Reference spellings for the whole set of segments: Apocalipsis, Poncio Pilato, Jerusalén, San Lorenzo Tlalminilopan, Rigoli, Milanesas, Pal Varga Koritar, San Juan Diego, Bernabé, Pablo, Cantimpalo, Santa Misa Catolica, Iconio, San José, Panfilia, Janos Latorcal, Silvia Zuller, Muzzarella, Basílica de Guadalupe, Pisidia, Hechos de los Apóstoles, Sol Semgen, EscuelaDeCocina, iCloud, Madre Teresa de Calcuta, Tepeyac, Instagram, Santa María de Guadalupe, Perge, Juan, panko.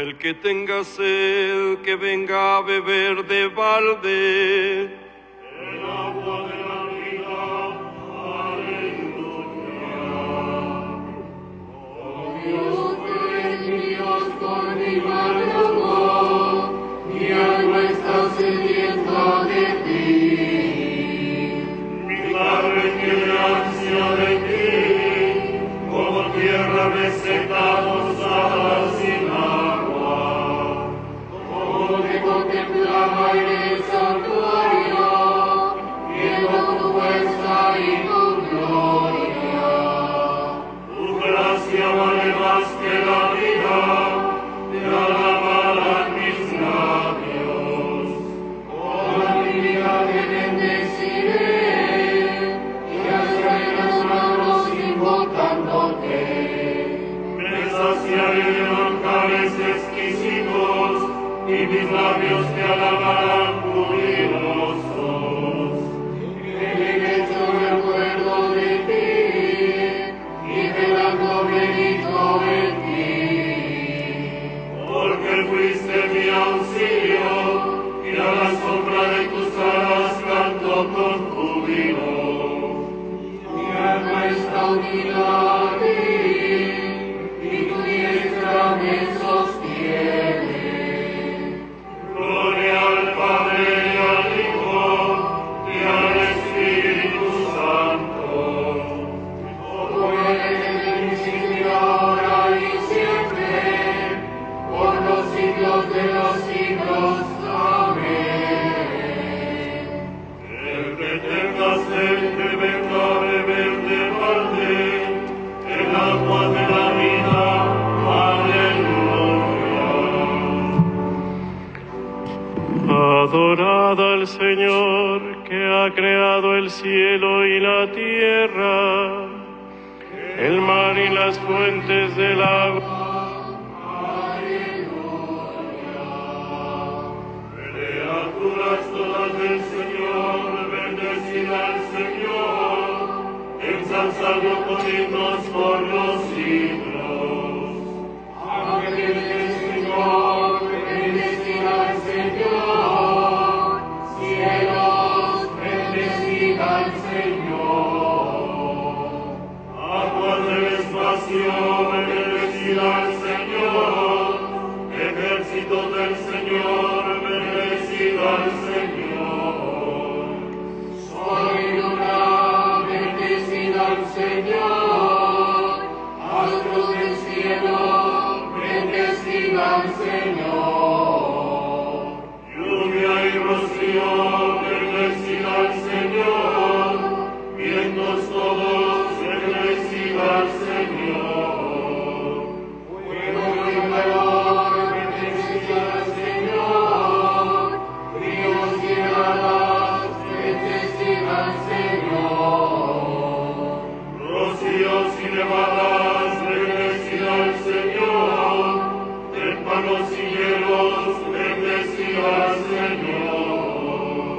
El que tenga sed, que venga a beber de balde el agua de la vida. Aleluya. Oh Dios, tres míos, con mi mano, mi alma está sedienta de ti. Mi carne tiene ansia de ti, como tierra reseca. Contemplaba en el santuario Adorad al Señor que ha creado el cielo y la tierra, el mar y las fuentes del agua. Todas del Señor, bendecida al Señor, ensalzadlo con himnos por los siglos. Amén del Señor, bendecida al Señor, cielos, bendecida al Señor. Aguas del espacio, bendecida al Señor, ejército del Señor, al Señor. Soy luna, bendecida al Señor, astros del cielo, bendecida al Señor. Lluvia y rocío, bendecida al Señor, vientos todos, bendecida al Señor. Fuego y calor, bendecida al Señor. Nevadas, bendecida al Señor, témpanos y hielos, bendecida al Señor.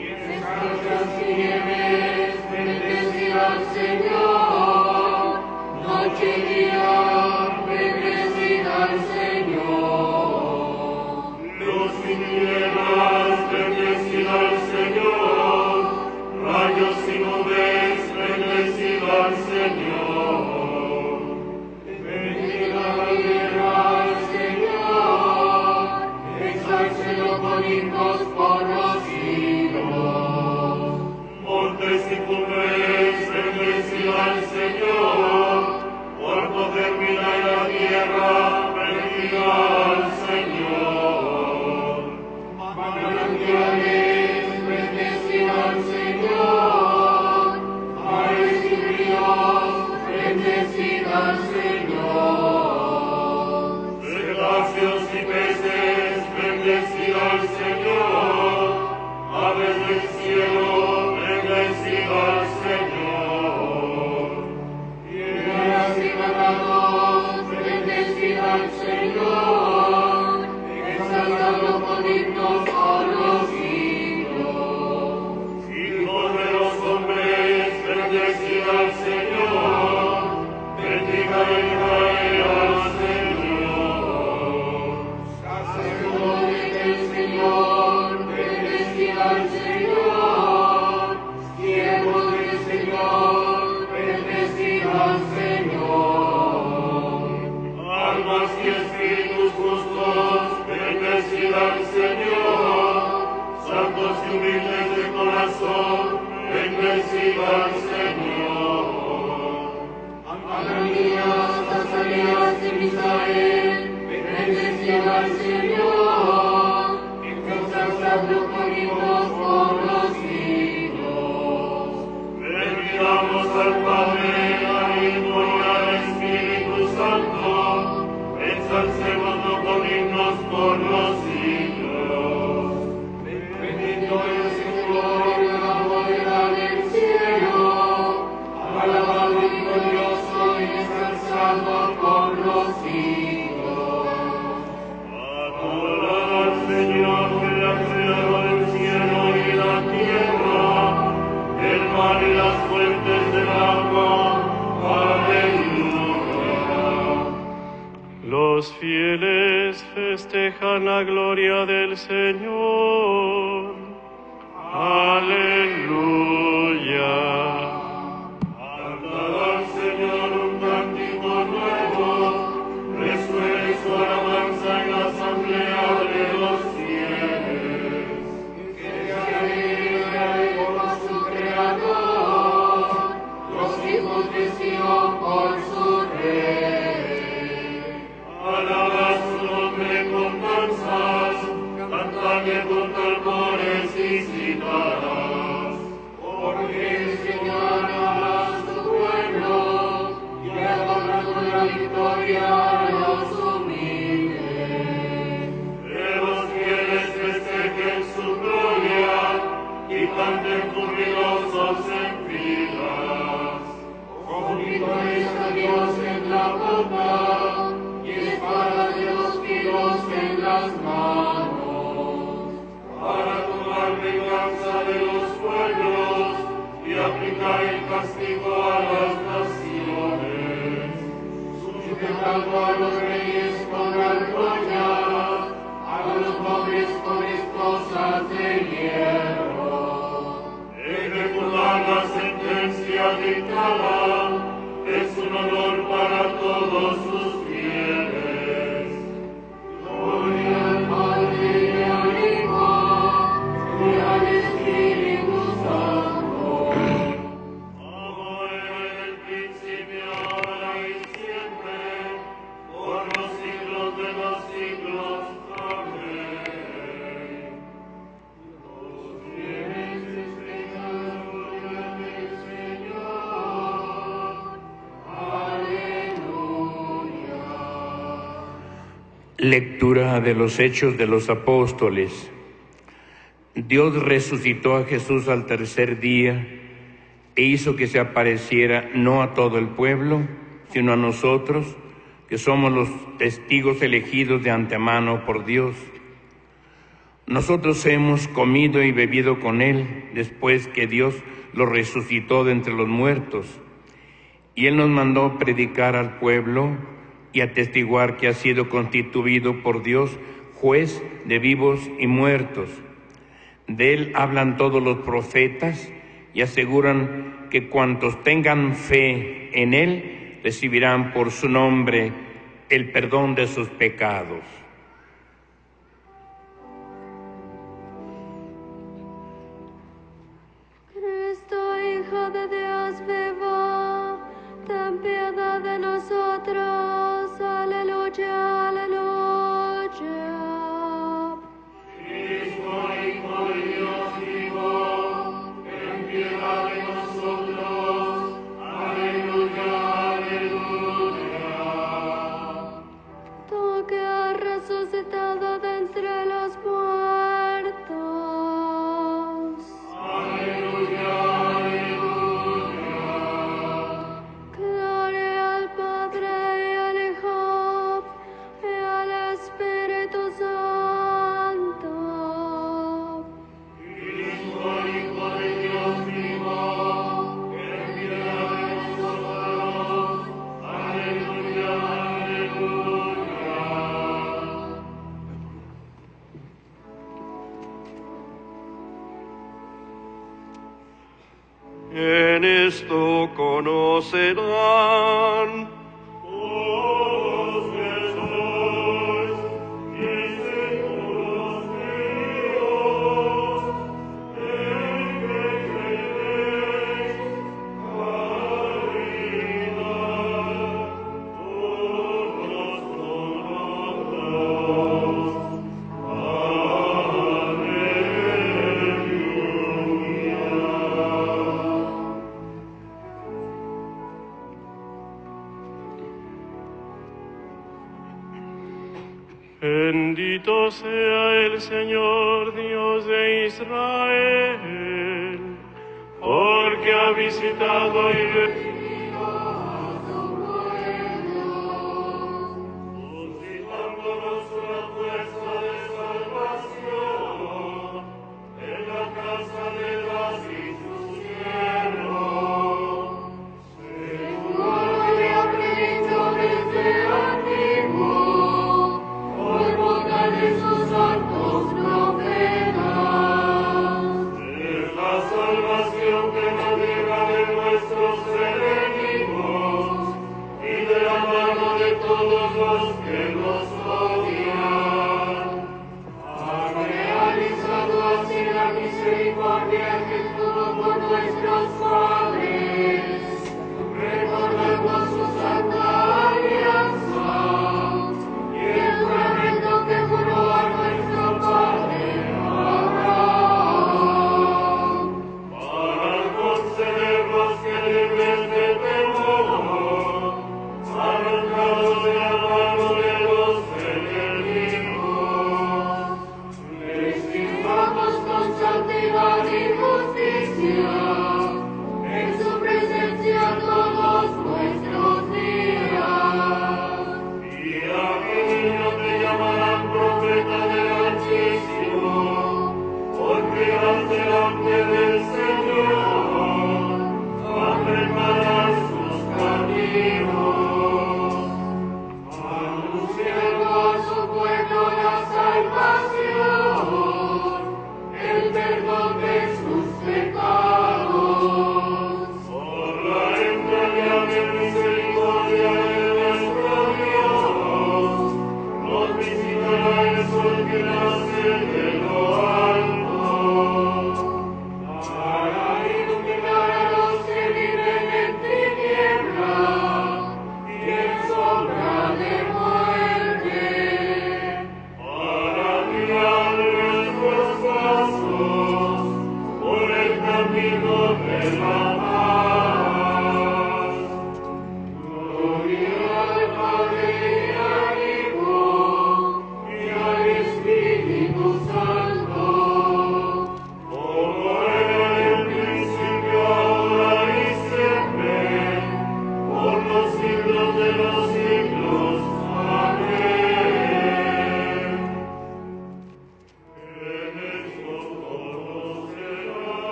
Estrellas y nieves, bendecida al Señor, noche y día, bendecida al Señor. Luz y nieblas, bendecida al Señor, rayos y nubes, bendecida al Señor. Con tambores y cítaras. Aplica el castigo a las naciones, sujetando a los reyes con argolla, a los pobres con esposas de hierro. Ejecutar la sentencia dictada es un honor para todos sus fieles. Gloria al Padre y al Hijo y al Espíritu Santo. Lectura de los Hechos de los Apóstoles. Dios resucitó a Jesús al tercer día e hizo que se apareciera no a todo el pueblo, sino a nosotros, que somos los testigos elegidos de antemano por Dios. Nosotros hemos comido y bebido con Él después que Dios lo resucitó de entre los muertos, y Él nos mandó predicar al pueblo y atestiguar que ha sido constituido por Dios juez de vivos y muertos. De Él hablan todos los profetas y aseguran que cuantos tengan fe en Él recibirán por su nombre el perdón de sus pecados. Cristo, Hijo de Dios vivo, ten piedad de nosotros. Aleluya, aleluya. Cristo, Hijo de Dios vivo, ten piedad de nosotros. Aleluya, aleluya. Tú que has resucitado de entre los muertos. Aleluya. En esto conocerán todos que sois discípulos míos, en que creéis caridad, por las palabras. Bendito sea el Señor Dios de Israel, porque ha visitado y redimido a su pueblo, suscitándonos una fuerza de salvación en la casa de David su siervo, según había predicho desde antiguo. Salvación que nos libra de nuestros enemigos.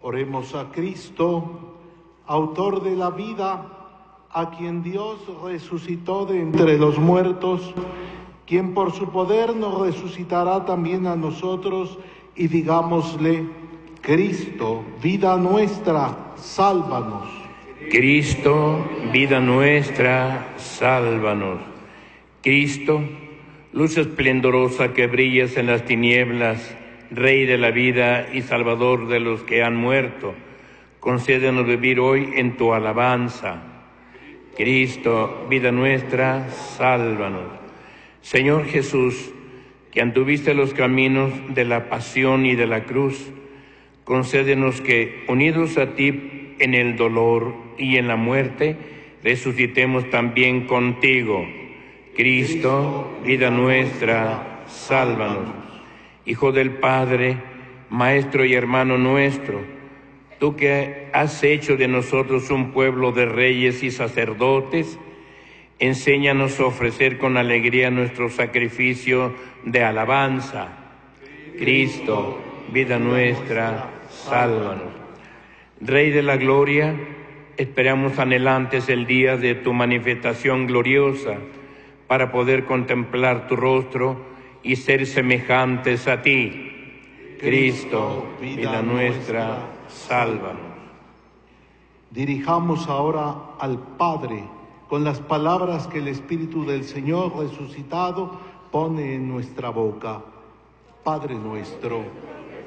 Oremos a Cristo, autor de la vida, a quien Dios resucitó de entre los muertos, quien por su poder nos resucitará también a nosotros, y digámosle: Cristo, vida nuestra, sálvanos. Cristo, vida nuestra, sálvanos. Cristo, luz esplendorosa que brillas en las tinieblas, Rey de la vida y Salvador de los que han muerto, concédenos vivir hoy en tu alabanza. Cristo, vida nuestra, sálvanos. Señor Jesús, que anduviste los caminos de la pasión y de la cruz, concédenos que, unidos a ti en el dolor y en la muerte, resucitemos también contigo. Cristo, vida nuestra, sálvanos. Hijo del Padre, Maestro y hermano nuestro, tú que has hecho de nosotros un pueblo de reyes y sacerdotes, enséñanos a ofrecer con alegría nuestro sacrificio de alabanza. Cristo, vida nuestra, sálvanos. Rey de la gloria, esperamos anhelantes el día de tu manifestación gloriosa, para poder contemplar tu rostro y ser semejantes a ti. Cristo, vida nuestra, sálvanos. Dirijamos ahora al Padre con las palabras que el Espíritu del Señor resucitado pone en nuestra boca. Padre nuestro,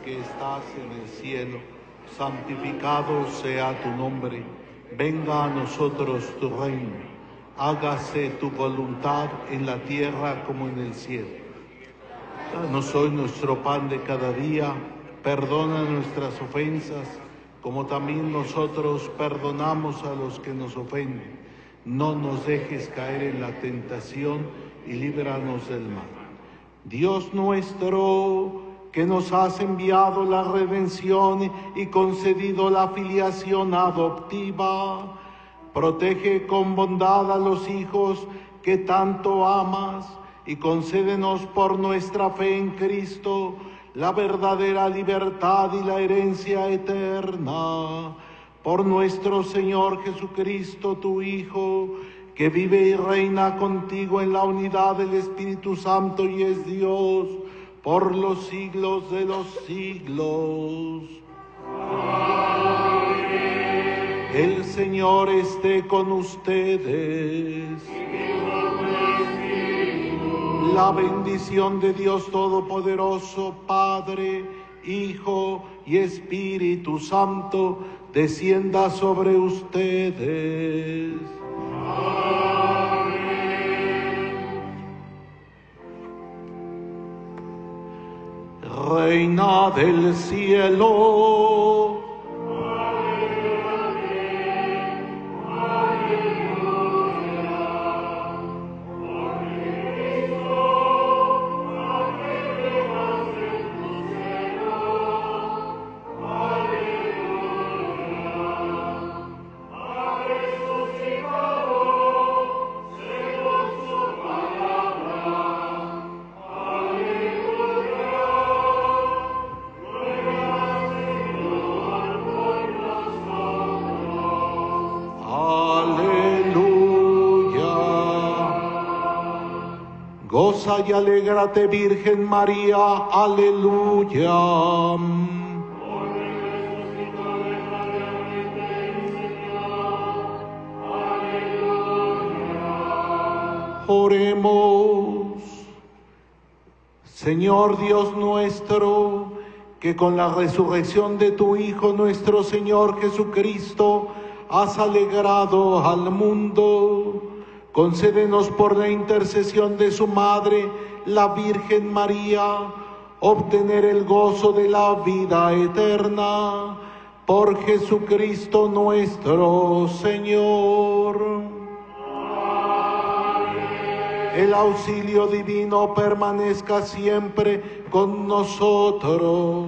que estás en el cielo, santificado sea tu nombre. Venga a nosotros tu reino. Hágase tu voluntad en la tierra como en el cielo. Danos hoy nuestro pan de cada día, perdona nuestras ofensas, como también nosotros perdonamos a los que nos ofenden. No nos dejes caer en la tentación y líbranos del mal. Dios nuestro, que nos has enviado la redención y concedido la filiación adoptiva, protege con bondad a los hijos que tanto amas, y concédenos por nuestra fe en Cristo la verdadera libertad y la herencia eterna. Por nuestro Señor Jesucristo, tu Hijo, que vive y reina contigo en la unidad del Espíritu Santo y es Dios, por los siglos de los siglos. Amén. El Señor esté con ustedes. La bendición de Dios Todopoderoso, Padre, Hijo y Espíritu Santo, descienda sobre ustedes. Amén. Reina del cielo, y alégrate, Virgen María, aleluya. Oremos. Señor Dios nuestro, que con la resurrección de tu Hijo, nuestro Señor Jesucristo, has alegrado al mundo, concédenos por la intercesión de su Madre, la Virgen María, obtener el gozo de la vida eterna, por Jesucristo nuestro Señor. Amén. El auxilio divino permanezca siempre con nosotros.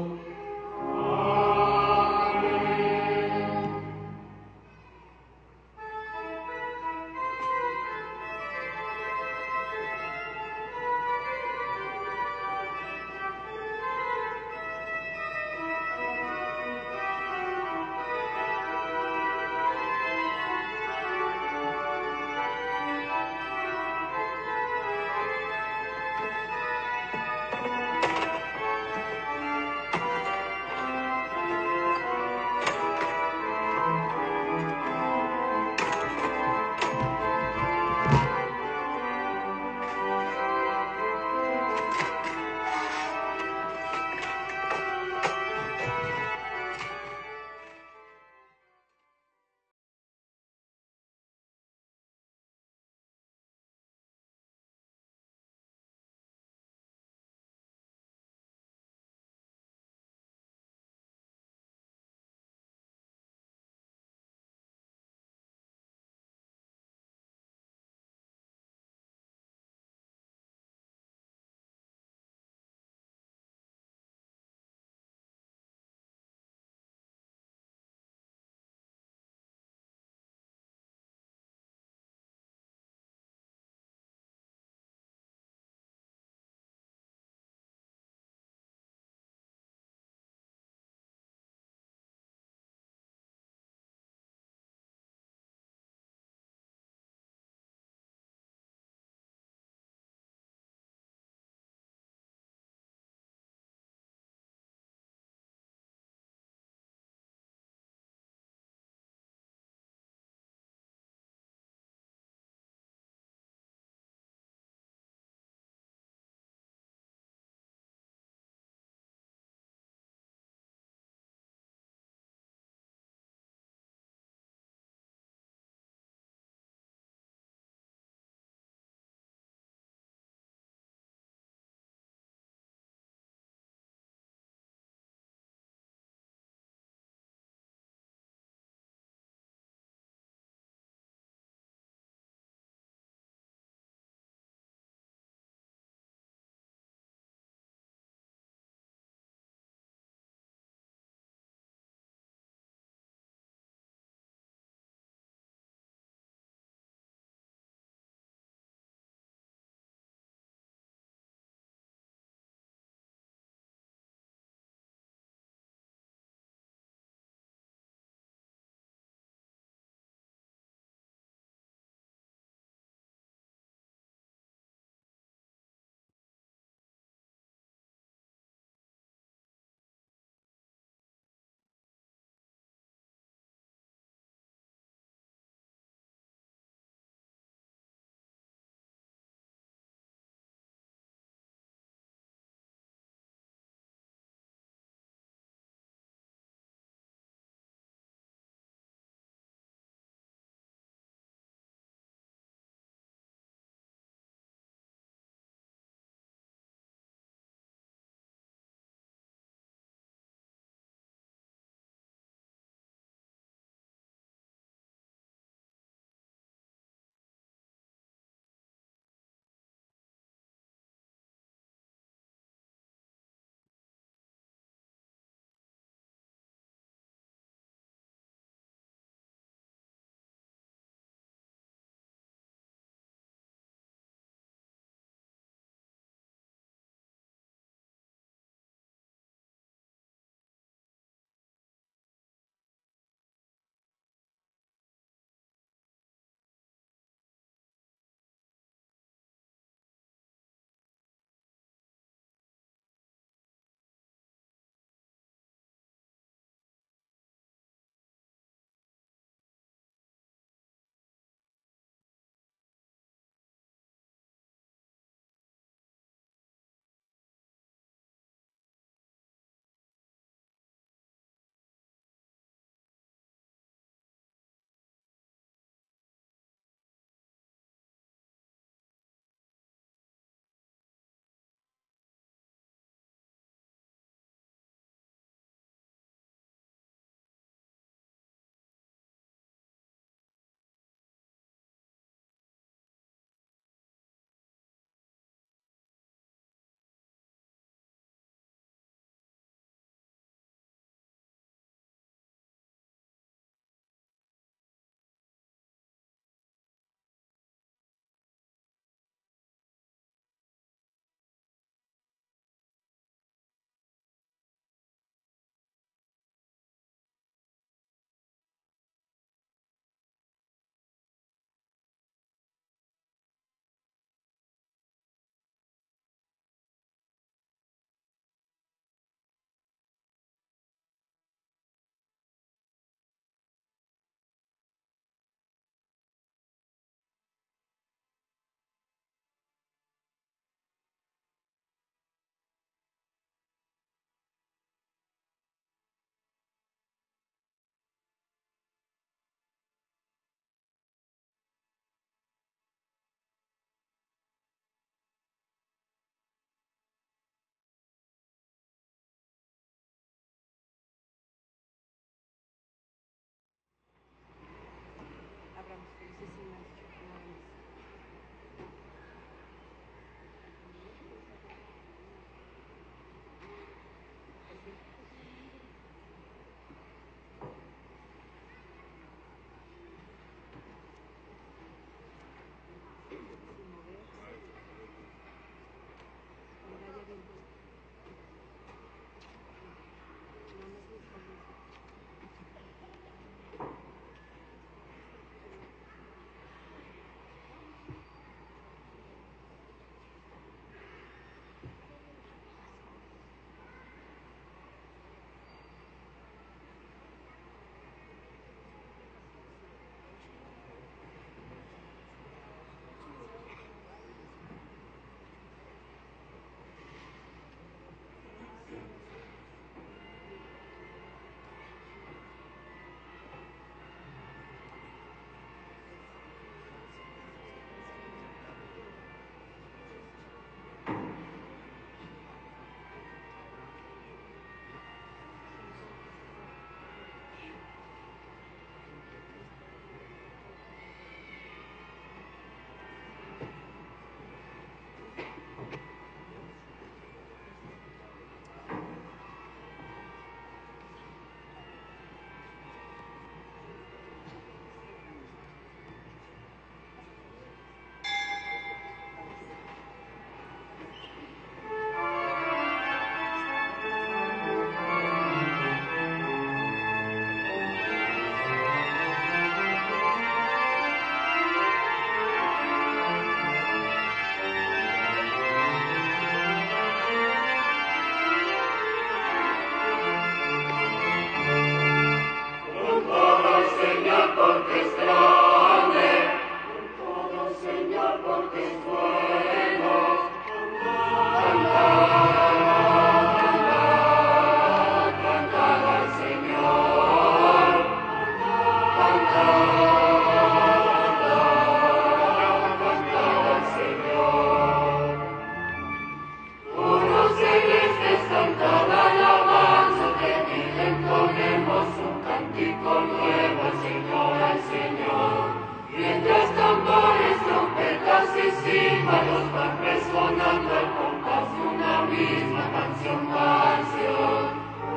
tambores, trompetas y címbalos van resonando al compás de una misma canción marcial.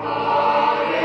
Aleluya,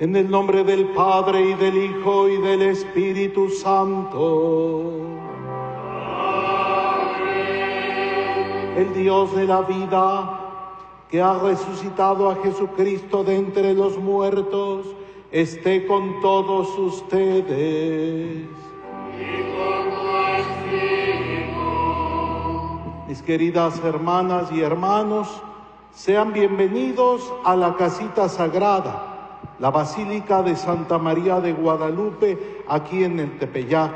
en el nombre del Padre, y del Hijo, y del Espíritu Santo. Amén. El Dios de la vida, que ha resucitado a Jesucristo de entre los muertos, esté con todos ustedes. Y con tu espíritu. Mis queridas hermanas y hermanos, sean bienvenidos a la casita sagrada, la Basílica de Santa María de Guadalupe, aquí en el Tepeyac.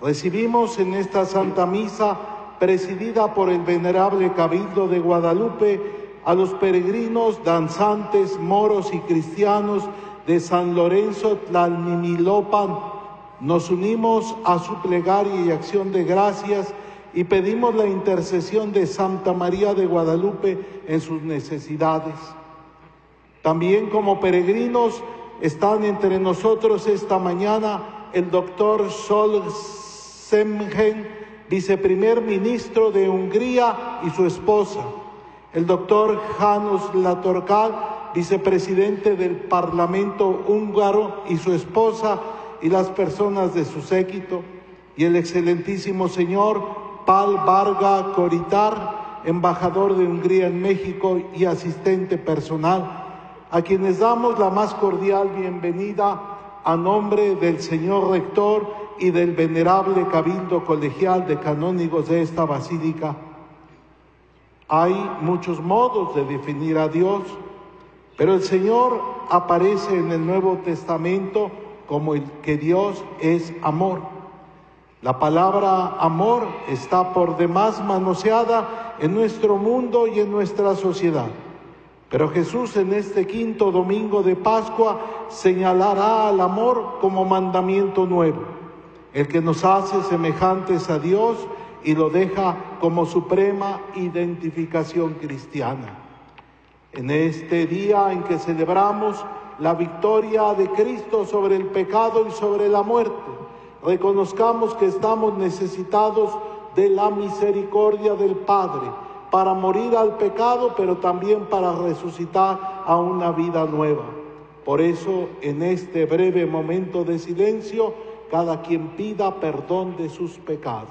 Recibimos en esta Santa Misa, presidida por el Venerable Cabildo de Guadalupe, a los peregrinos, danzantes, moros y cristianos de San Lorenzo Tlalminilopan. Nos unimos a su plegaria y acción de gracias y pedimos la intercesión de Santa María de Guadalupe en sus necesidades. También como peregrinos están entre nosotros esta mañana el doctor Sol Semgen, viceprimer ministro de Hungría, y su esposa, el doctor Janos Latorcal, vicepresidente del Parlamento húngaro, y su esposa, y las personas de su séquito, y el excelentísimo señor Pal Varga Koritar, embajador de Hungría en México y asistente personal, a quienes damos la más cordial bienvenida a nombre del señor rector y del venerable Cabildo Colegial de Canónigos de esta basílica. Hay muchos modos de definir a Dios, pero el Señor aparece en el Nuevo Testamento como el que Dios es amor. La palabra amor está por demás manoseada en nuestro mundo y en nuestra sociedad. Pero Jesús, en este quinto domingo de Pascua, señalará al amor como mandamiento nuevo, el que nos hace semejantes a Dios y lo deja como suprema identificación cristiana. En este día en que celebramos la victoria de Cristo sobre el pecado y sobre la muerte. Reconozcamos que estamos necesitados de la misericordia del Padre para morir al pecado, pero también para resucitar a una vida nueva. Por eso, en este breve momento de silencio, cada quien pida perdón de sus pecados.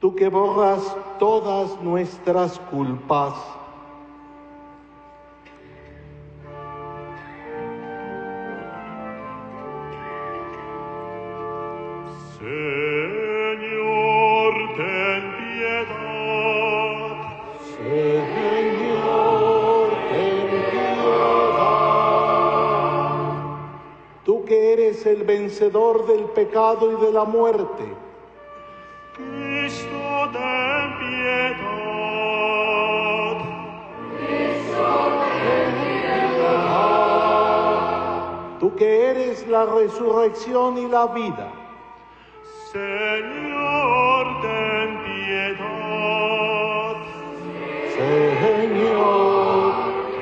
Tú que borras todas nuestras culpas, Señor, ten piedad. Tú que eres el vencedor del pecado y de la muerte, que eres la resurrección y la vida, Señor, ten piedad. Señor,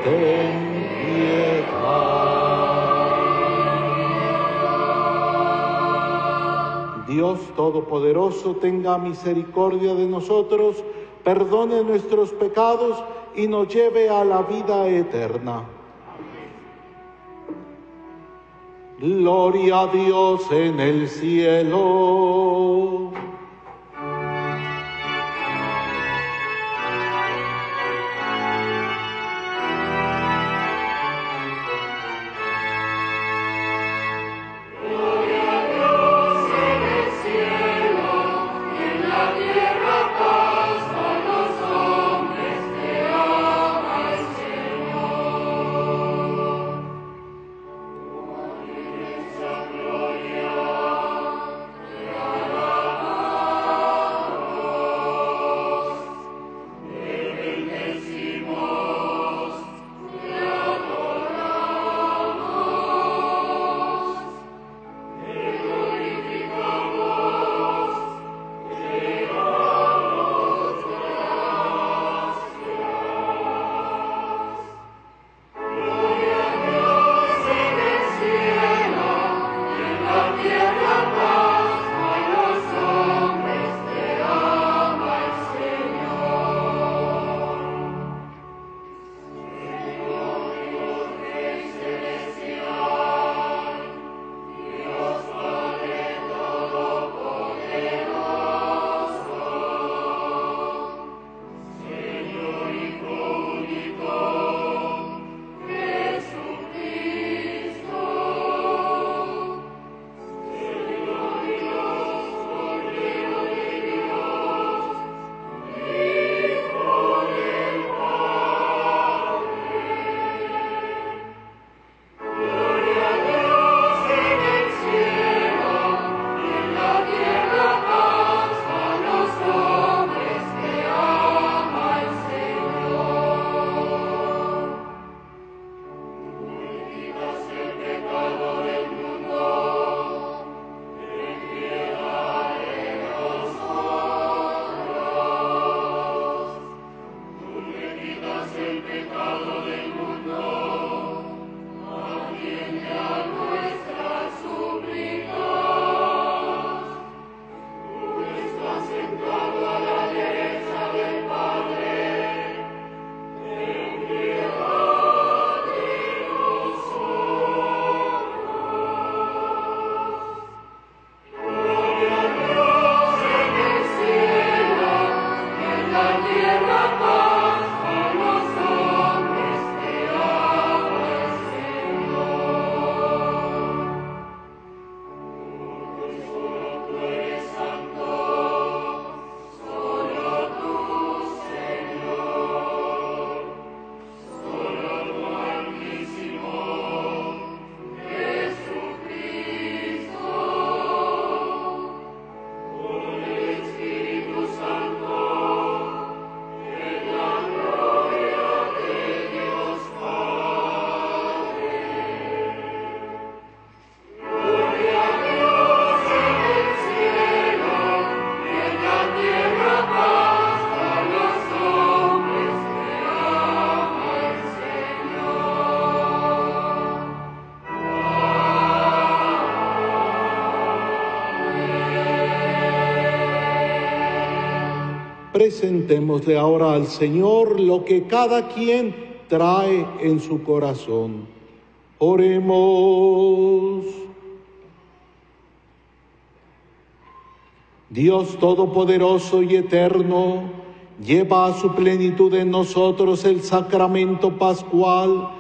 ten piedad. Dios Todopoderoso, tenga misericordia de nosotros, perdone nuestros pecados y nos lleve a la vida eterna. Gloria a Dios en el cielo. Presentémosle ahora al Señor lo que cada quien trae en su corazón. Oremos. Dios todopoderoso y eterno, lleva a su plenitud en nosotros el sacramento pascual,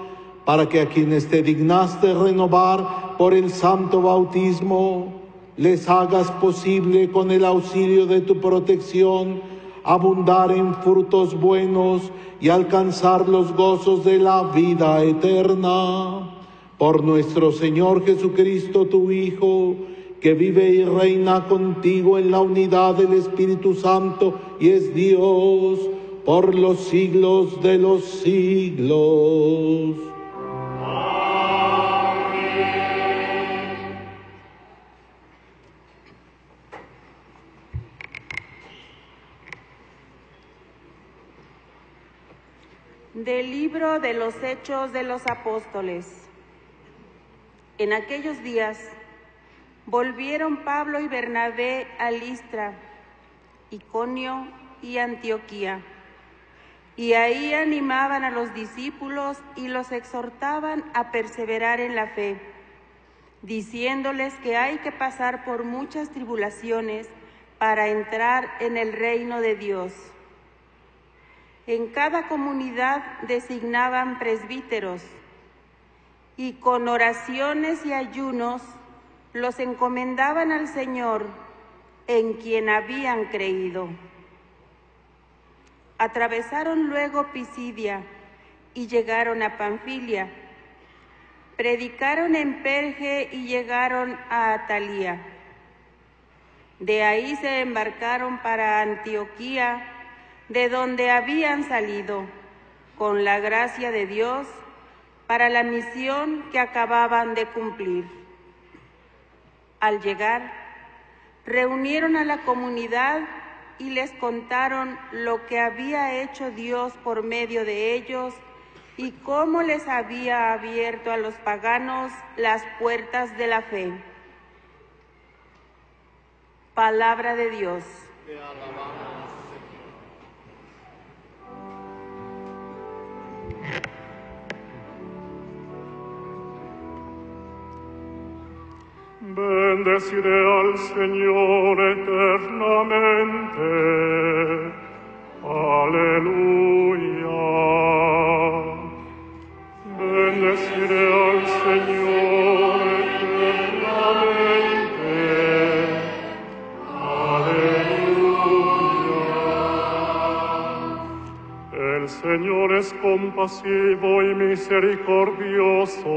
para que a quienes te dignaste renovar por el santo bautismo, les hagas posible con el auxilio de tu protección abundar en frutos buenos y alcanzar los gozos de la vida eterna. Por nuestro Señor Jesucristo, tu Hijo, que vive y reina contigo en la unidad del Espíritu Santo y es Dios por los siglos de los siglos. Del libro de los Hechos de los Apóstoles. En aquellos días volvieron Pablo y Bernabé a Listra, Iconio y Antioquía, y ahí animaban a los discípulos y los exhortaban a perseverar en la fe, diciéndoles que hay que pasar por muchas tribulaciones para entrar en el reino de Dios. En cada comunidad designaban presbíteros y con oraciones y ayunos los encomendaban al Señor, en quien habían creído. Atravesaron luego Pisidia y llegaron a Panfilia. Predicaron en Perge y llegaron a Atalía. De ahí se embarcaron para Antioquía, de donde habían salido, con la gracia de Dios, para la misión que acababan de cumplir. Al llegar, reunieron a la comunidad y les contaron lo que había hecho Dios por medio de ellos y cómo les había abierto a los paganos las puertas de la fe. Palabra de Dios. Te alabamos. Bendeciré al Señor eternamente. Aleluya. Bendeciré al Señor eternamente. Aleluya. El Señor es compasivo y misericordioso,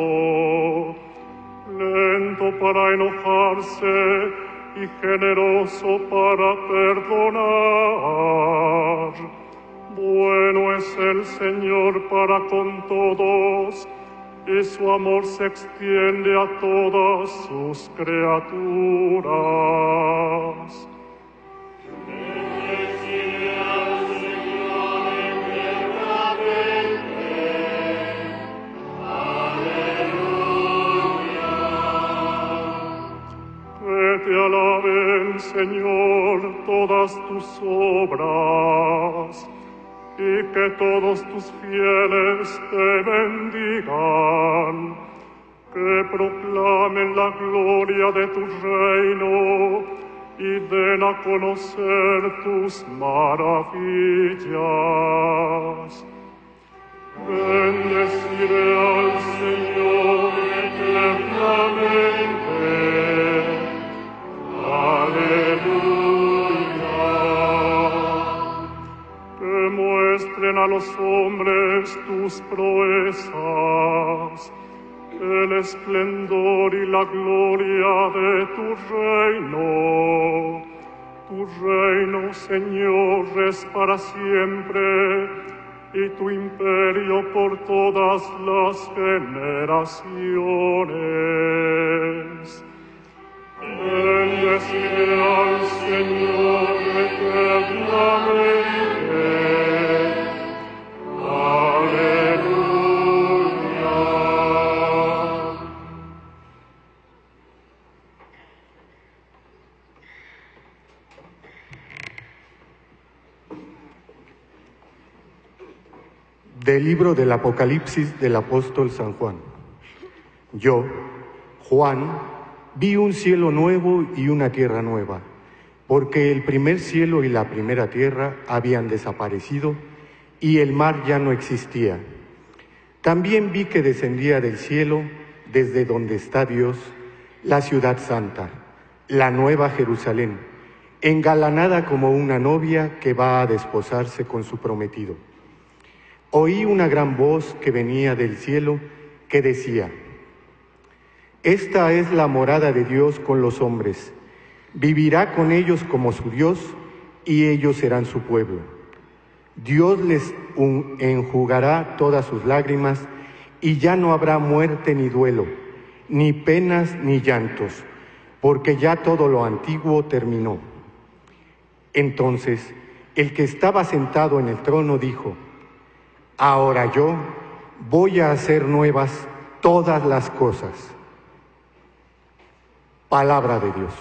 lento para enojarse y generoso para perdonar. Bueno es el Señor para con todos, y su amor se extiende a todas sus criaturas. Te alaben, Señor, todas tus obras, y que todos tus fieles te bendigan, que proclamen la gloria de tu reino y den a conocer tus maravillas. Bendeciré al Señor eternamente. Aleluya. Que muestren a los hombres tus proezas, el esplendor y la gloria de tu reino. Tu reino, Señor, es para siempre, y tu imperio por todas las generaciones. Bendeciré al Señor eternamente. Aleluya. del libro del Apocalipsis del apóstol San Juan. Yo, Juan, vi un cielo nuevo y una tierra nueva, porque el primer cielo y la primera tierra habían desaparecido y el mar ya no existía. También vi que descendía del cielo, desde donde está Dios, la ciudad santa, la nueva Jerusalén, engalanada como una novia que va a desposarse con su prometido. Oí una gran voz que venía del cielo que decía: «Esta es la morada de Dios con los hombres. Vivirá con ellos como su Dios, y ellos serán su pueblo. Dios les enjugará todas sus lágrimas, y ya no habrá muerte ni duelo, ni penas ni llantos, porque ya todo lo antiguo terminó». Entonces el que estaba sentado en el trono dijo: «Ahora yo voy a hacer nuevas todas las cosas». Palabra de Dios.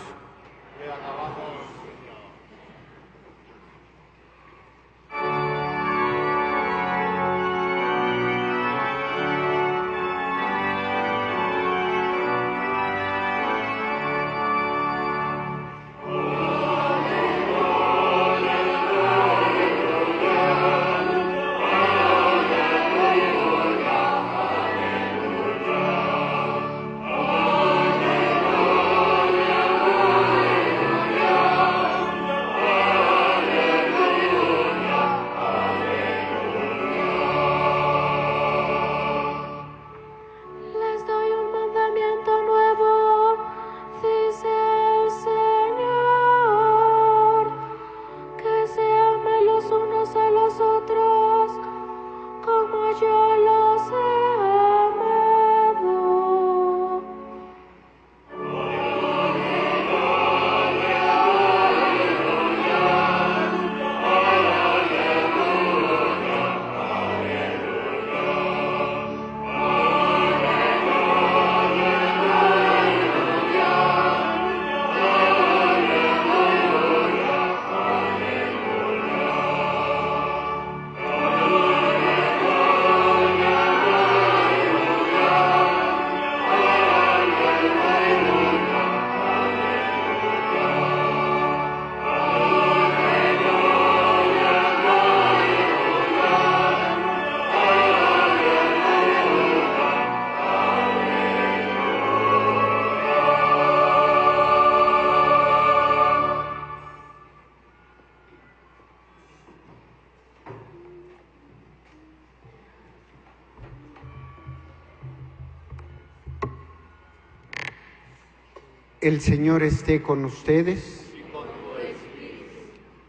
El Señor esté con ustedes. Y con tu espíritu.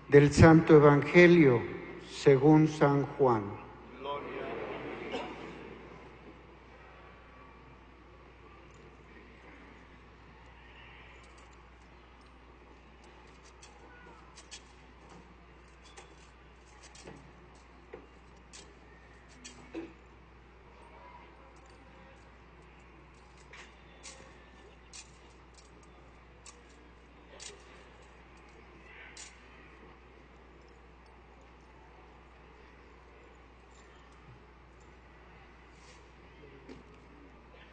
Del Santo Evangelio según San Juan. Gloria a Dios.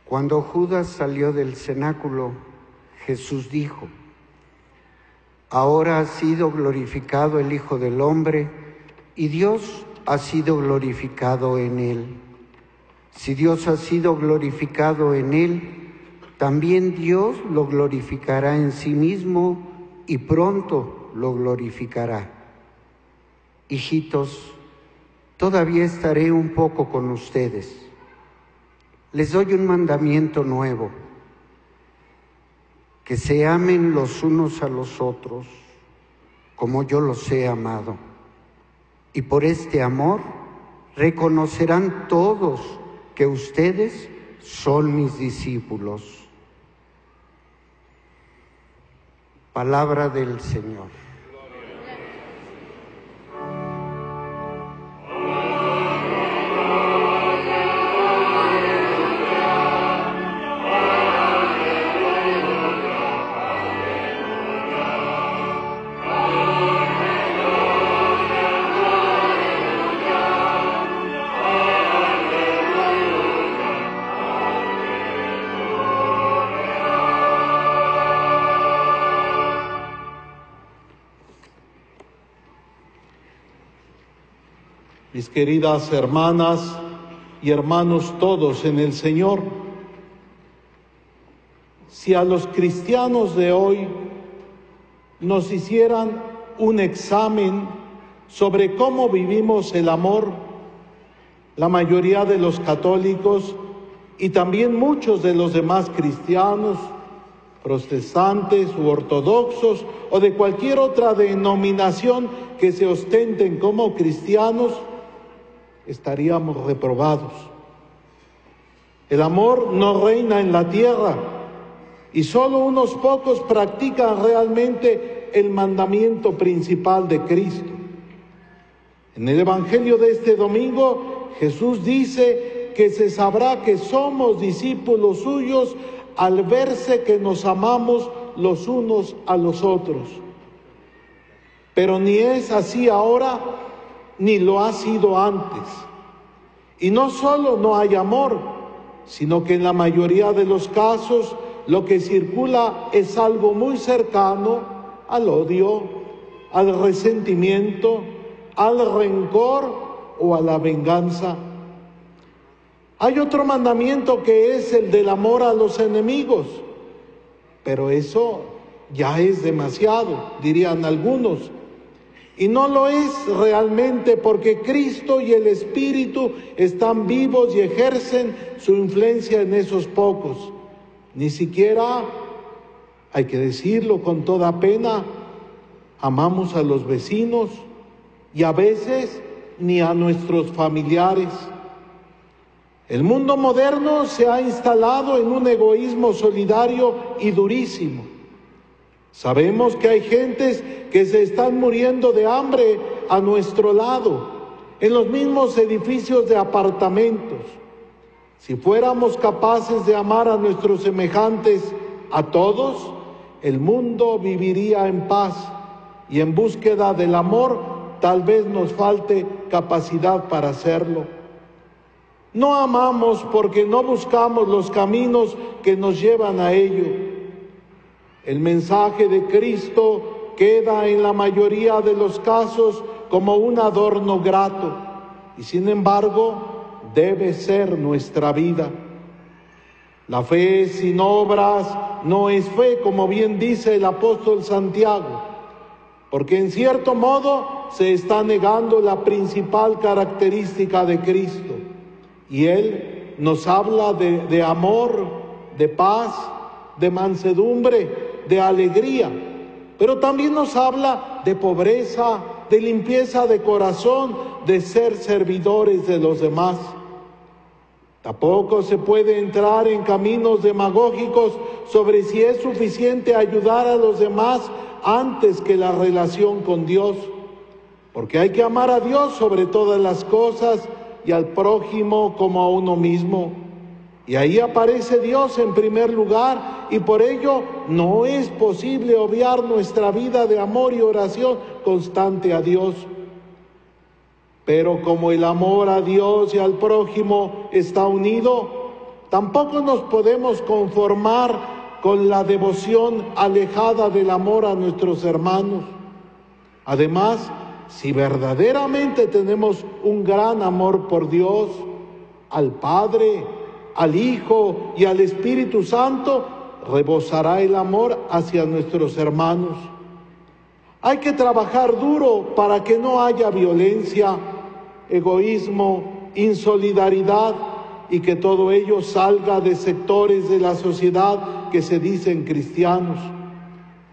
Cuando Judas salió del cenáculo, Jesús dijo: «Ahora ha sido glorificado el Hijo del Hombre, y Dios ha sido glorificado en él. Si Dios ha sido glorificado en él, también Dios lo glorificará en sí mismo, y pronto lo glorificará. Hijitos, todavía estaré un poco con ustedes. Les doy un mandamiento nuevo, que se amen los unos a los otros, como yo los he amado. Y por este amor reconocerán todos que ustedes son mis discípulos». Palabra del Señor. Mis queridas hermanas y hermanos todos en el Señor, si a los cristianos de hoy nos hicieran un examen sobre cómo vivimos el amor, la mayoría de los católicos y también muchos de los demás cristianos, protestantes u ortodoxos o de cualquier otra denominación que se ostenten como cristianos, estaríamos reprobados. El amor no reina en la tierra y solo unos pocos practican realmente el mandamiento principal de Cristo. En el Evangelio de este domingo, Jesús dice que se sabrá que somos discípulos suyos al verse que nos amamos los unos a los otros. Pero ni es así ahora, ni lo ha sido antes. Y no solo no hay amor, sino que en la mayoría de los casos lo que circula es algo muy cercano al odio, al resentimiento, al rencor o a la venganza. Hay otro mandamiento que es el del amor a los enemigos, pero eso ya es demasiado, dirían algunos. Y no lo es realmente, porque Cristo y el Espíritu están vivos y ejercen su influencia en esos pocos. Ni siquiera, hay que decirlo con toda pena, amamos a los vecinos y a veces ni a nuestros familiares. El mundo moderno se ha instalado en un egoísmo solidario y durísimo. Sabemos que hay gentes que se están muriendo de hambre a nuestro lado, en los mismos edificios de apartamentos. Si fuéramos capaces de amar a nuestros semejantes, a todos, el mundo viviría en paz, y en búsqueda del amor tal vez nos falte capacidad para hacerlo. No amamos porque no buscamos los caminos que nos llevan a ello. El mensaje de Cristo queda en la mayoría de los casos como un adorno grato, y sin embargo debe ser nuestra vida. La fe sin obras no es fe, como bien dice el apóstol Santiago, porque en cierto modo se está negando la principal característica de Cristo. Y Él nos habla de amor, de paz, de mansedumbre, de alegría. Pero también nos habla de pobreza, de limpieza de corazón, de ser servidores de los demás. Tampoco se puede entrar en caminos demagógicos sobre si es suficiente ayudar a los demás antes que la relación con Dios. Porque hay que amar a Dios sobre todas las cosas y al prójimo como a uno mismo. Y ahí aparece Dios en primer lugar, y por ello no es posible obviar nuestra vida de amor y oración constante a Dios. Pero como el amor a Dios y al prójimo está unido, tampoco nos podemos conformar con la devoción alejada del amor a nuestros hermanos. Además, si verdaderamente tenemos un gran amor por Dios, al Padre, al Hijo y al Espíritu Santo, rebosará el amor hacia nuestros hermanos. Hay que trabajar duro para que no haya violencia, egoísmo, insolidaridad, y que todo ello salga de sectores de la sociedad que se dicen cristianos.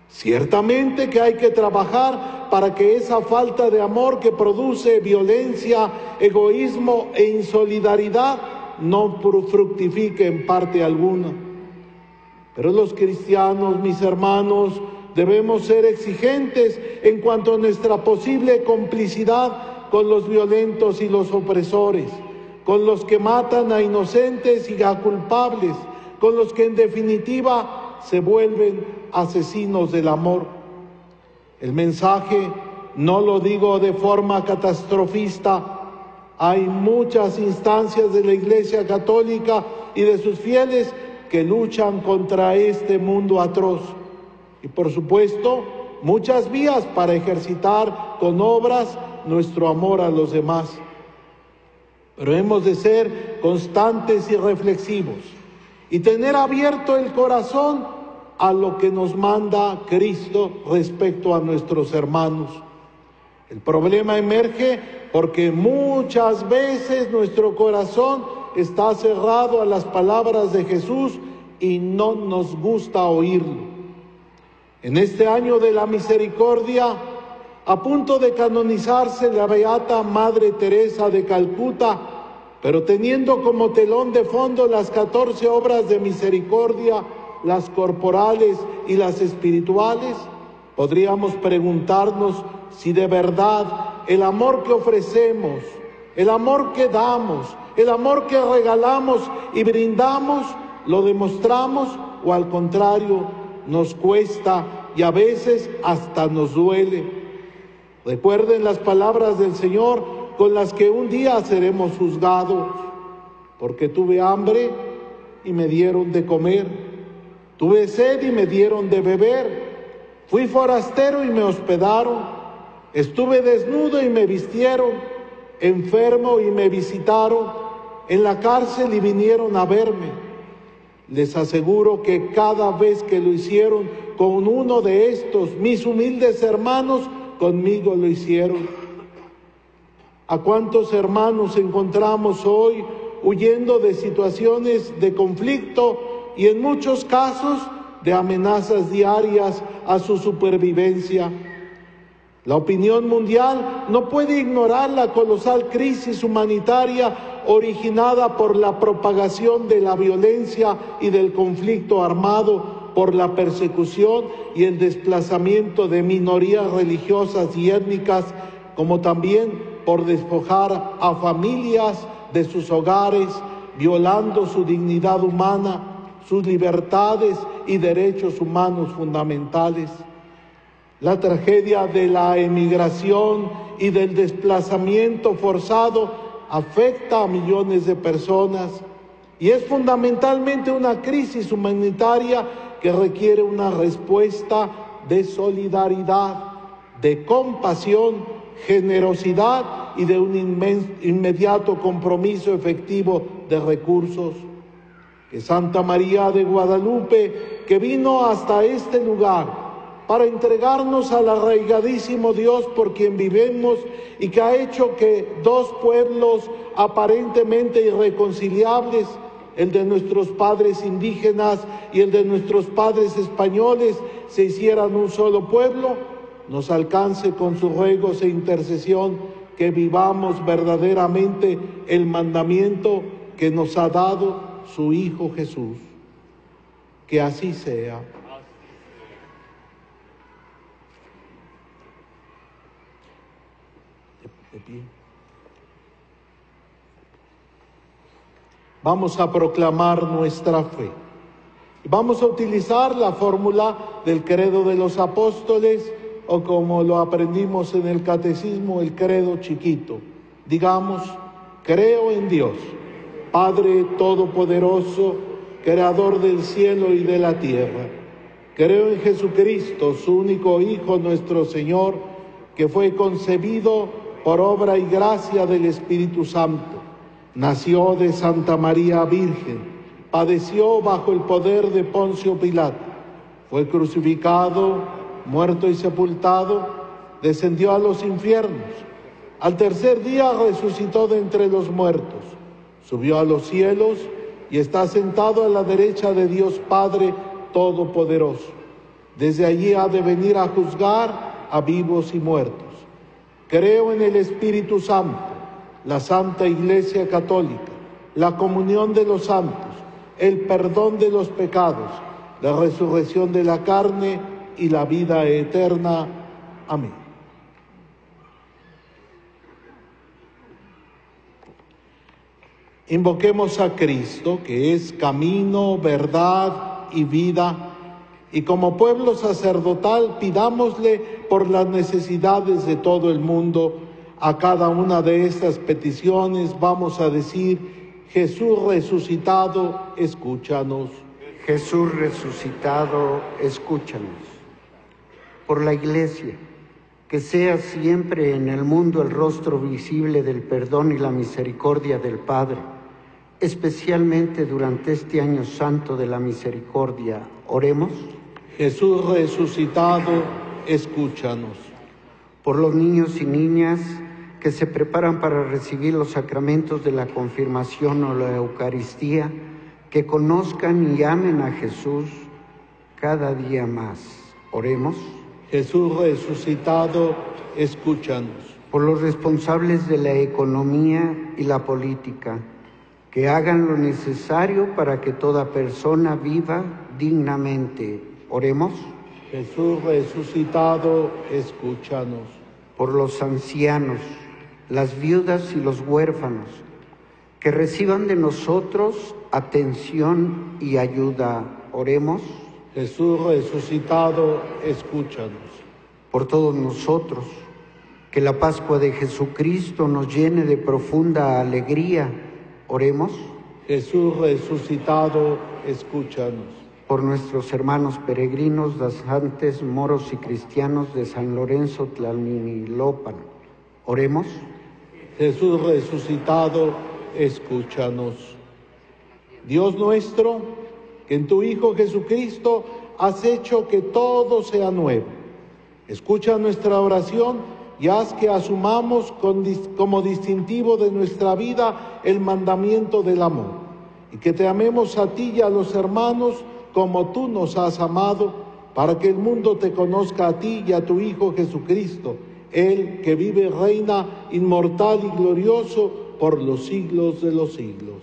Ciertamente que hay que trabajar para que esa falta de amor que produce violencia, egoísmo e insolidaridad no fructifique en parte alguna. Pero los cristianos, mis hermanos, debemos ser exigentes en cuanto a nuestra posible complicidad con los violentos y los opresores, con los que matan a inocentes y a culpables, con los que en definitiva se vuelven asesinos del amor. El mensaje no lo digo de forma catastrofista. Hay muchas instancias de la Iglesia Católica y de sus fieles que luchan contra este mundo atroz. Y por supuesto, muchas vías para ejercitar con obras nuestro amor a los demás. Pero hemos de ser constantes y reflexivos y tener abierto el corazón a lo que nos manda Cristo respecto a nuestros hermanos. El problema emerge porque muchas veces nuestro corazón está cerrado a las palabras de Jesús y no nos gusta oírlo. En este año de la misericordia, a punto de canonizarse la beata Madre Teresa de Calcuta, pero teniendo como telón de fondo las 14 obras de misericordia, las corporales y las espirituales, podríamos preguntarnos si de verdad el amor que ofrecemos, el amor que damos, el amor que regalamos y brindamos, lo demostramos o al contrario, nos cuesta y a veces hasta nos duele. Recuerden las palabras del Señor con las que un día seremos juzgados, porque tuve hambre y me dieron de comer, tuve sed y me dieron de beber, fui forastero y me hospedaron, estuve desnudo y me vistieron, enfermo y me visitaron, en la cárcel y vinieron a verme. Les aseguro que cada vez que lo hicieron con uno de estos, mis humildes hermanos, conmigo lo hicieron. ¿A cuántos hermanos encontramos hoy huyendo de situaciones de conflicto y en muchos casos de amenazas diarias a su supervivencia? La opinión mundial no puede ignorar la colosal crisis humanitaria originada por la propagación de la violencia y del conflicto armado, por la persecución y el desplazamiento de minorías religiosas y étnicas, como también por despojar a familias de sus hogares, violando su dignidad humana, sus libertades y derechos humanos fundamentales. La tragedia de la emigración y del desplazamiento forzado afecta a millones de personas y es fundamentalmente una crisis humanitaria que requiere una respuesta de solidaridad, de compasión, generosidad y de un inmediato compromiso efectivo de recursos. Que Santa María de Guadalupe, que vino hasta este lugar para entregarnos al arraigadísimo Dios por quien vivimos y que ha hecho que dos pueblos aparentemente irreconciliables, el de nuestros padres indígenas y el de nuestros padres españoles, se hicieran un solo pueblo, nos alcance con sus ruegos e intercesión que vivamos verdaderamente el mandamiento que nos ha dado su Hijo Jesús. Que así sea. Vamos a proclamar nuestra fe. Vamos a utilizar la fórmula del credo de los apóstoles o como lo aprendimos en el catecismo, el credo chiquito. Digamos, creo en Dios, Padre Todopoderoso, Creador del cielo y de la tierra. Creo en Jesucristo, su único Hijo, nuestro Señor, que fue concebido por obra y gracia del Espíritu Santo, nació de Santa María Virgen, padeció bajo el poder de Poncio Pilato, fue crucificado, muerto y sepultado, descendió a los infiernos, al tercer día resucitó de entre los muertos, subió a los cielos y está sentado a la derecha de Dios Padre Todopoderoso. Desde allí ha de venir a juzgar a vivos y muertos. Creo en el Espíritu Santo, la Santa Iglesia Católica, la comunión de los santos, el perdón de los pecados, la resurrección de la carne y la vida eterna. Amén. Invoquemos a Cristo, que es camino, verdad y vida. Y como pueblo sacerdotal, pidámosle por las necesidades de todo el mundo. A cada una de estas peticiones vamos a decir: Jesús resucitado, escúchanos. Jesús resucitado, escúchanos. Por la Iglesia, que seas siempre en el mundo el rostro visible del perdón y la misericordia del Padre, especialmente durante este año santo de la misericordia. Oremos. Jesús resucitado, escúchanos. Por los niños y niñas que se preparan para recibir los sacramentos de la confirmación o la Eucaristía, que conozcan y amen a Jesús cada día más. Oremos. Jesús resucitado, escúchanos. Por los responsables de la economía y la política, que hagan lo necesario para que toda persona viva dignamente. Oremos. Jesús resucitado, escúchanos. Por los ancianos, las viudas y los huérfanos, que reciban de nosotros atención y ayuda. Oremos. Jesús resucitado, escúchanos. Por todos nosotros, que la Pascua de Jesucristo nos llene de profunda alegría. Oremos. Jesús resucitado, escúchanos. Por nuestros hermanos peregrinos, danzantes, moros y cristianos de San Lorenzo Tlalminilopan. Oremos. Jesús resucitado, escúchanos. Dios nuestro, que en tu Hijo Jesucristo has hecho que todo sea nuevo, escucha nuestra oración y haz que asumamos como distintivo de nuestra vida el mandamiento del amor, y que te amemos a ti y a los hermanos como tú nos has amado, para que el mundo te conozca a ti y a tu Hijo Jesucristo, Él que vive, reina, inmortal y glorioso, por los siglos de los siglos.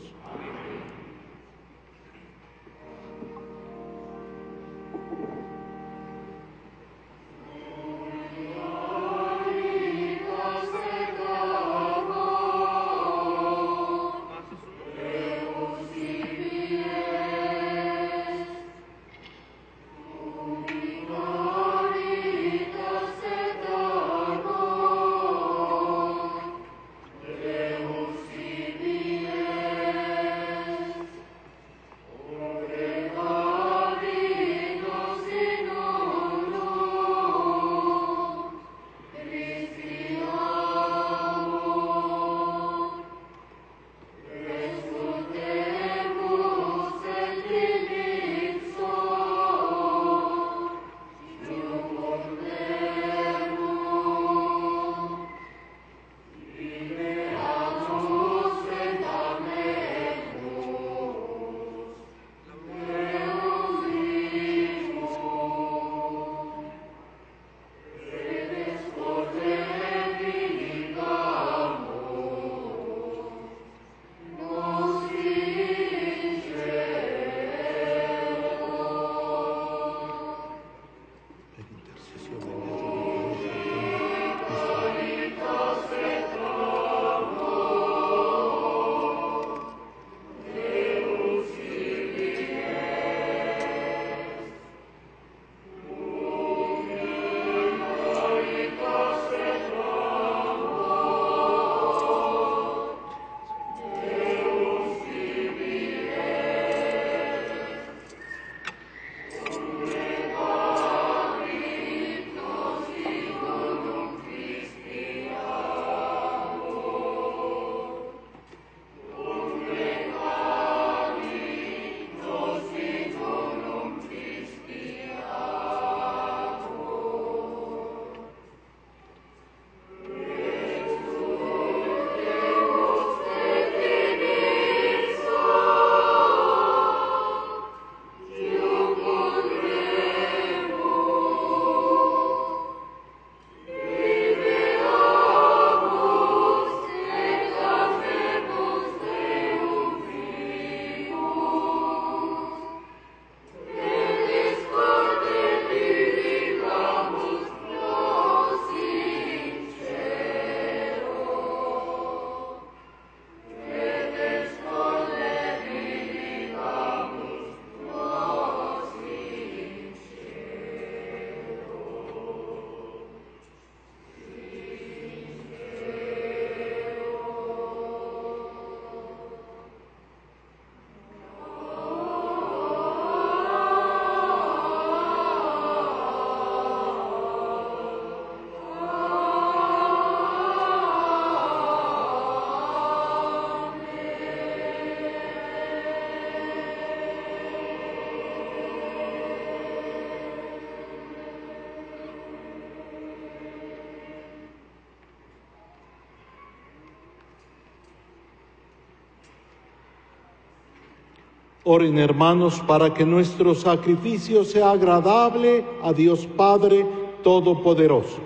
Oren, hermanos, para que nuestro sacrificio sea agradable a Dios Padre Todopoderoso.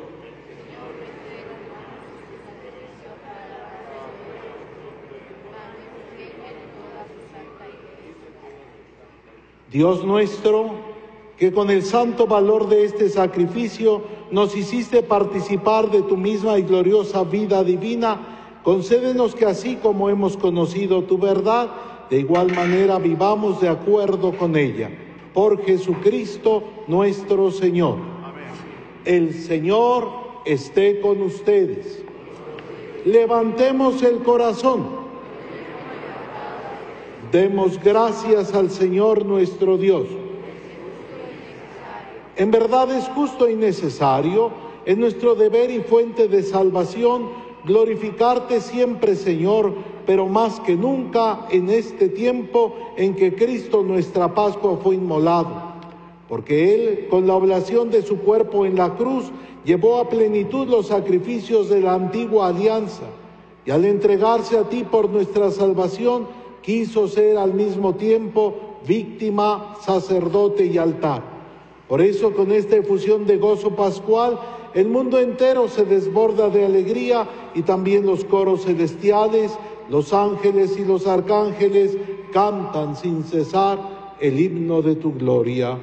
Dios nuestro, que con el santo valor de este sacrificio nos hiciste participar de tu misma y gloriosa vida divina, concédenos que así como hemos conocido tu verdad, de igual manera vivamos de acuerdo con ella. Por Jesucristo nuestro Señor. Amén. El Señor esté con ustedes. Levantemos el corazón. Demos gracias al Señor nuestro Dios. En verdad es justo y necesario, es nuestro deber y fuente de salvación, glorificarte siempre, Señor, pero más que nunca en este tiempo en que Cristo, nuestra Pascua, fue inmolado. Porque Él, con la oblación de su cuerpo en la cruz, llevó a plenitud los sacrificios de la antigua alianza, y al entregarse a ti por nuestra salvación, quiso ser al mismo tiempo víctima, sacerdote y altar. Por eso, con esta efusión de gozo pascual, el mundo entero se desborda de alegría, y también los coros celestiales, los ángeles y los arcángeles cantan sin cesar el himno de tu gloria.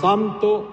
Santo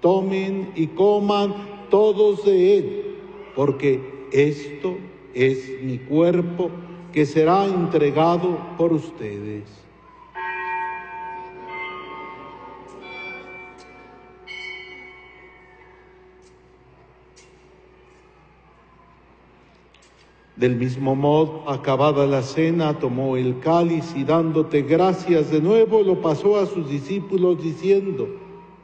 tomen y coman todos de él, porque esto es mi cuerpo que será entregado por ustedes. Del mismo modo, acabada la cena, tomó el cáliz y, dándote gracias de nuevo, lo pasó a sus discípulos diciendo: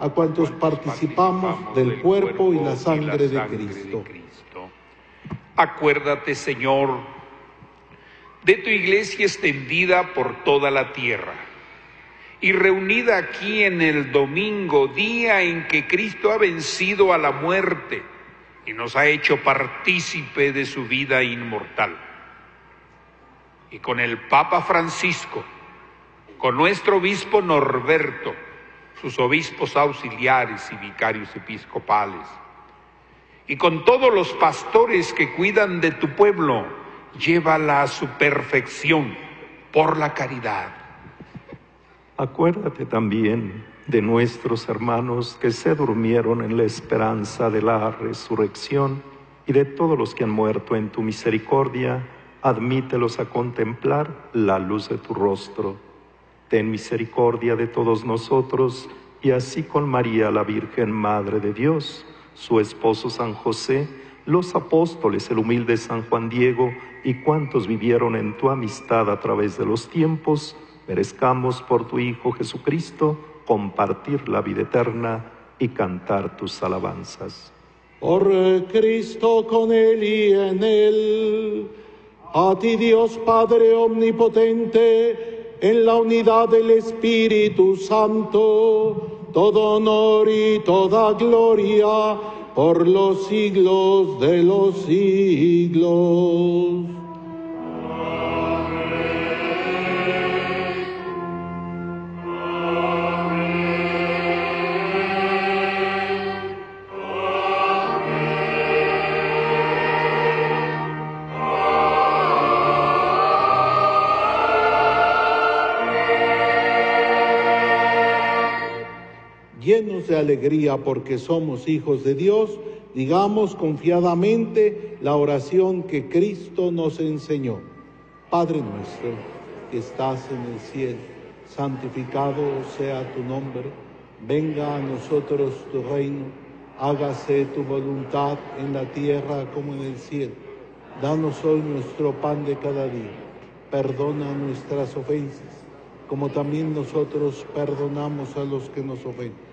a cuantos participamos del cuerpo y la sangre de Cristo. Acuérdate, Señor, de tu iglesia extendida por toda la tierra y reunida aquí en el domingo, día en que Cristo ha vencido a la muerte y nos ha hecho partícipe de su vida inmortal. Y con el Papa Francisco, con nuestro obispo Norberto, sus obispos auxiliares y vicarios episcopales, y con todos los pastores que cuidan de tu pueblo, llévala a su perfección por la caridad. Acuérdate también de nuestros hermanos que se durmieron en la esperanza de la resurrección y de todos los que han muerto en tu misericordia, admítelos a contemplar la luz de tu rostro. Ten misericordia de todos nosotros y así con María la Virgen Madre de Dios, su esposo San José, los apóstoles, el humilde San Juan Diego y cuantos vivieron en tu amistad a través de los tiempos, merezcamos por tu Hijo Jesucristo compartir la vida eterna y cantar tus alabanzas. Por Cristo, con Él y en Él, a ti Dios Padre Omnipotente, en la unidad del Espíritu Santo, todo honor y toda gloria por los siglos de los siglos. Llenos de alegría porque somos hijos de Dios, digamos confiadamente la oración que Cristo nos enseñó. Padre nuestro, que estás en el cielo, santificado sea tu nombre. Venga a nosotros tu reino, hágase tu voluntad en la tierra como en el cielo. Danos hoy nuestro pan de cada día. Perdona nuestras ofensas, como también nosotros perdonamos a los que nos ofenden.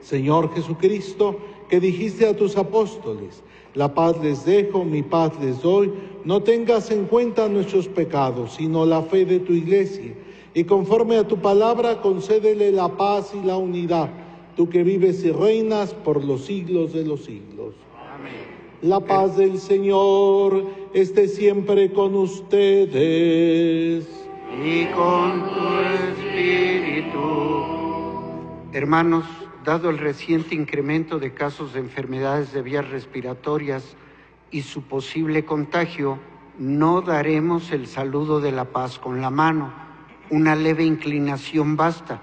Señor Jesucristo, que dijiste a tus apóstoles, la paz les dejo, mi paz les doy, no tengas en cuenta nuestros pecados, sino la fe de tu iglesia, y conforme a tu palabra concédele la paz y la unidad, tú que vives y reinas por los siglos de los siglos. Amén. La paz del Señor esté siempre con ustedes. Y con tu espíritu. Hermanos, dado el reciente incremento de casos de enfermedades de vías respiratorias y su posible contagio, no daremos el saludo de la paz con la mano. Una leve inclinación basta.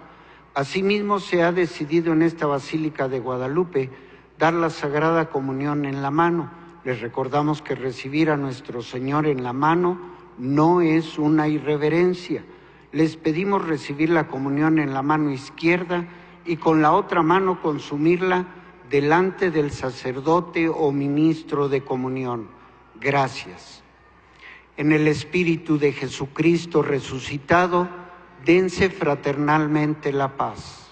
Asimismo, se ha decidido en esta Basílica de Guadalupe dar la Sagrada Comunión en la mano. Les recordamos que recibir a nuestro Señor en la mano no es una irreverencia. Les pedimos recibir la comunión en la mano izquierda y con la otra mano consumirla delante del sacerdote o ministro de comunión. Gracias. En el Espíritu de Jesucristo resucitado, dense fraternalmente la paz.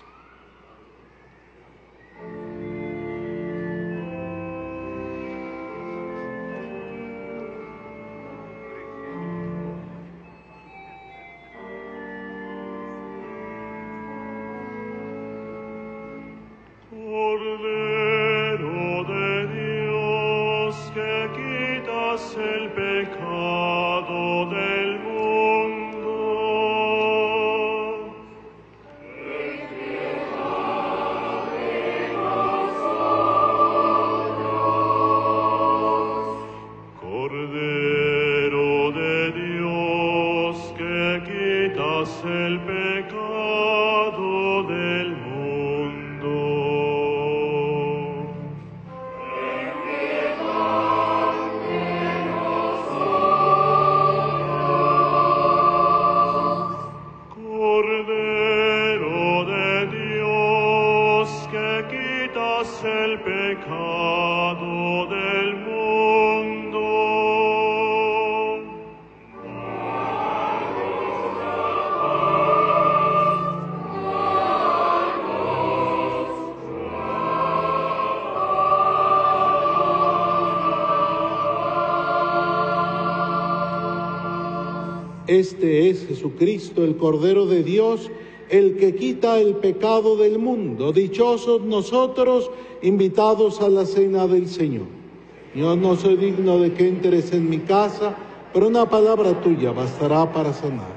Pecado del mundo. Este es Jesucristo, el Cordero de Dios, el que quita el pecado del mundo. Dichosos nosotros, invitados a la cena del Señor. Yo no soy digno de que entres en mi casa, pero una palabra tuya bastará para sanar.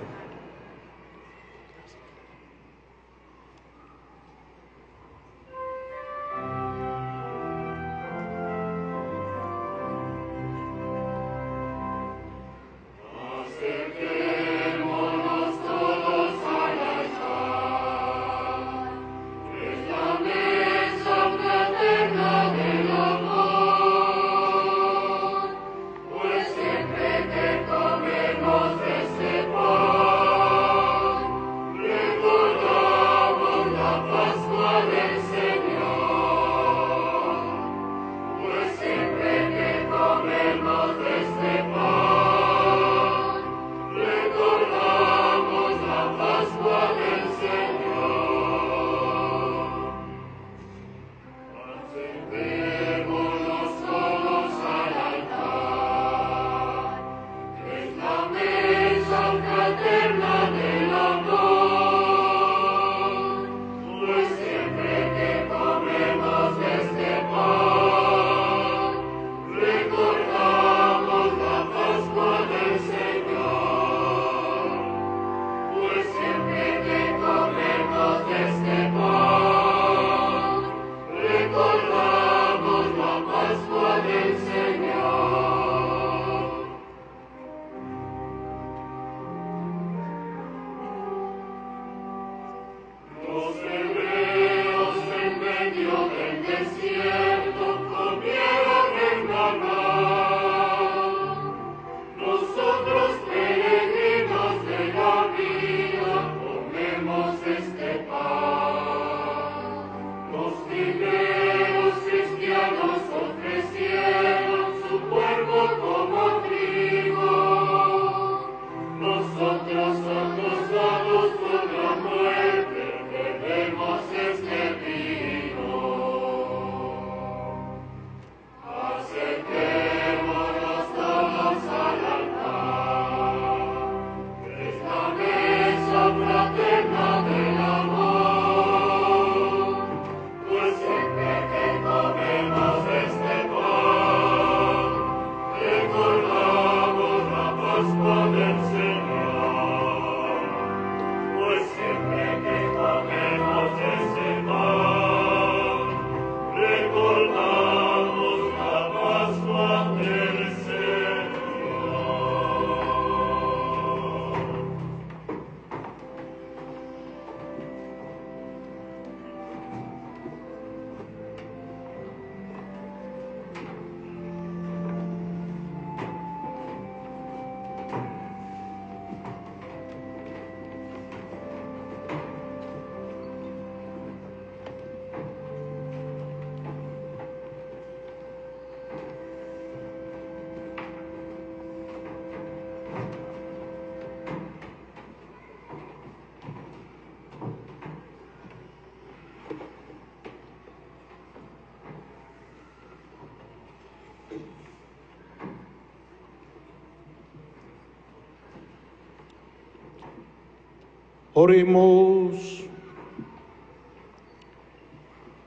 Oremos.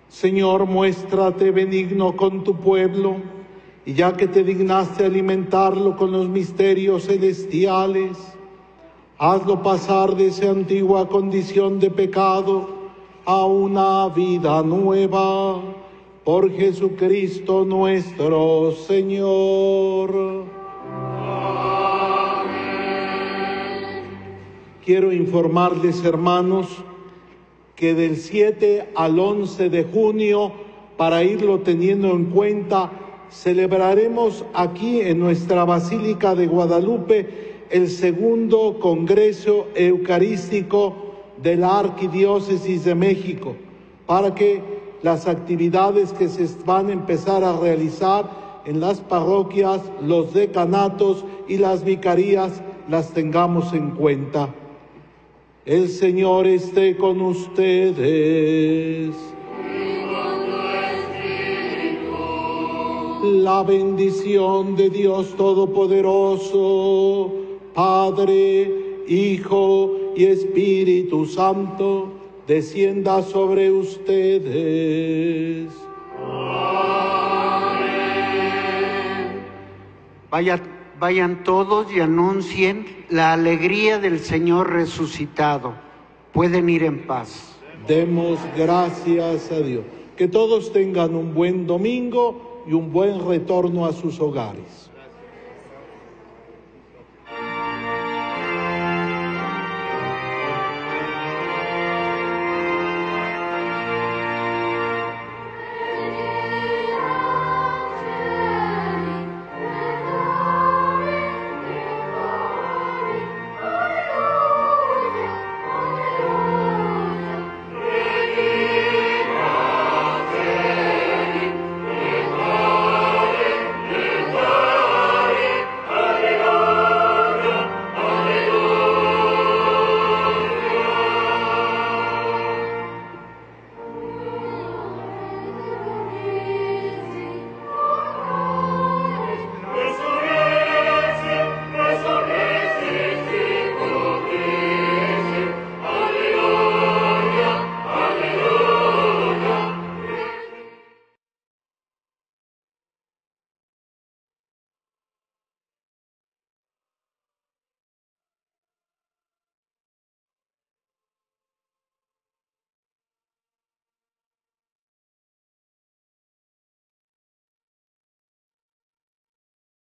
Señor, muéstrate benigno con tu pueblo, y ya que te dignaste alimentarlo con los misterios celestiales, hazlo pasar de esa antigua condición de pecado a una vida nueva, por Jesucristo nuestro Señor. Quiero informarles, hermanos, que del 7 al 11 de junio, para irlo teniendo en cuenta, celebraremos aquí en nuestra Basílica de Guadalupe el segundo Congreso Eucarístico de la Arquidiócesis de México, para que las actividades que se van a empezar a realizar en las parroquias, los decanatos y las vicarías las tengamos en cuenta. El Señor esté con ustedes. Y con tu espíritu. La bendición de Dios Todopoderoso, Padre, Hijo y Espíritu Santo, descienda sobre ustedes. Amén. Vayan todos y anuncien la alegría del Señor resucitado. Pueden ir en paz. Demos gracias a Dios. Que todos tengan un buen domingo y un buen retorno a sus hogares.